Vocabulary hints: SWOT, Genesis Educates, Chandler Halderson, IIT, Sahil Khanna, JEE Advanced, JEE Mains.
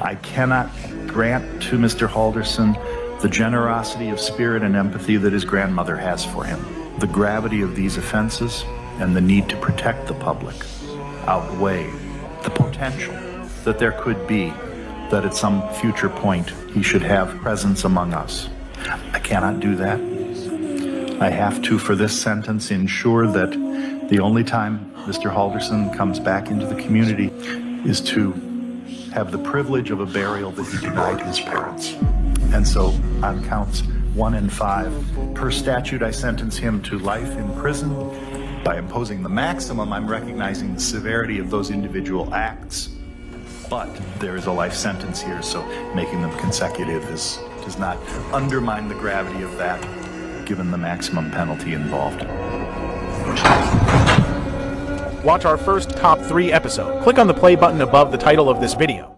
I cannot grant to Mr. Halderson the generosity of spirit and empathy that his grandmother has for him. The gravity of these offenses and the need to protect the public outweigh the potential that there could be that at some future point he should have presence among us. I cannot do that. I have to, for this sentence, ensure that the only time Mr. Halderson comes back into the community is to have the privilege of a burial that he denied his parents. And so on counts 1 and 5, per statute, I sentence him to life in prison. By imposing the maximum, I'm recognizing the severity of those individual acts. But there is a life sentence here, so making them consecutive does not undermine the gravity of that, given the maximum penalty involved. Watch our first Cop 3 episode. Click on the play button above the title of this video.